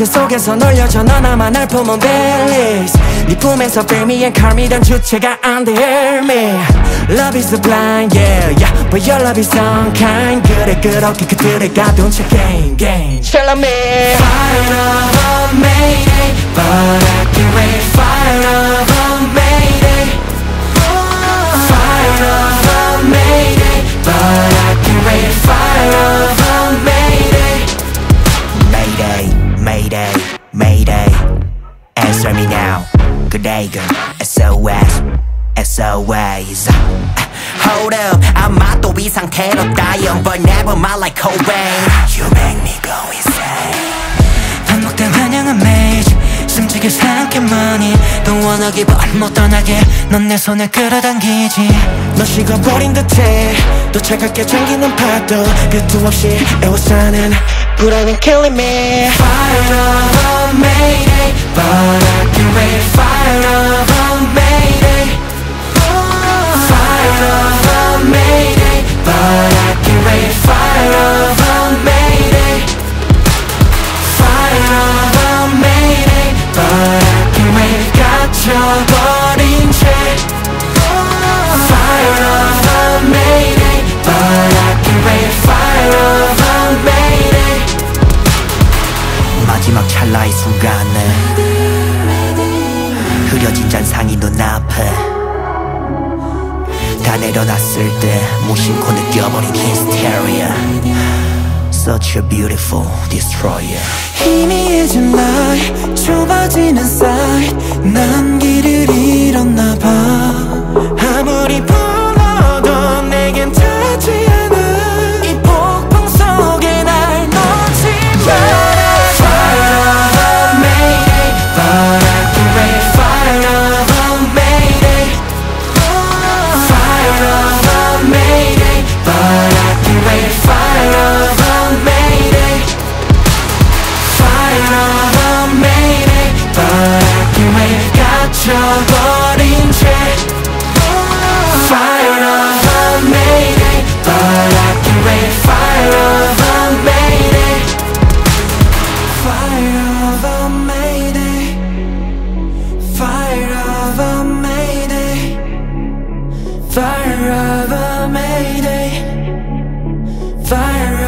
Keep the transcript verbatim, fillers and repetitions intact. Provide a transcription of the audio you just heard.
그 속에서 놀려줘 너 나만 날 품은 벨리스 네 꿈에서 feel me and call me 단 주체가 안 돼 hear me Love is a blind yeah yeah But your love is unkind 그래 그렇게 그들의 가벼운 책 game game Tell me Fire of a mayday But I can't wait Fire of a mayday Fire of a mayday But I can't wait Fire of a mayday Mayday Mayday, Mayday, answer me now. 그대가 에스오에스, 에스오에스. Hold up, 아마도 이 상태로 다이언, but never my like Cobain. You make me go insane. 반복된 환영은 매일. 숨지게 생각해만이 또 원하기 못 떠나게 넌 내 손을 끌어당기지 넌 식어버린 듯해 또 차갑게 잠기는 파도 뷰도 없이 애워싸는 불안은 killing me Fire of a mayday But I can't wait Fire of a mayday Fire of a mayday But I can't wait Fire of a mayday Fire of a mayday But I can't wait 갇혀버린 채 Fire of a mayday But I can't wait Fire of a mayday 마지막 찰나의 순간에 흐려진 잔상이 눈앞에 다 내려놨을 때 무심코 느껴버린 hysteria Such a beautiful destroyer 희미해진 날 좁아지는 사이 난 길을 잃었나 봐 아무리 불러도 내겐 닿지 않아 이 폭풍 속에 날 놓지 마라 Fire of a mayday But I can't wait Fire of a mayday Fire of a mayday But I can't wait Fire of a mayday Fire of a mayday But I can't wait 갇혀버린 채 Fire of a mayday But I can't wait Fire of a mayday Fire of a mayday Fire of a mayday Fire of a mayday Fire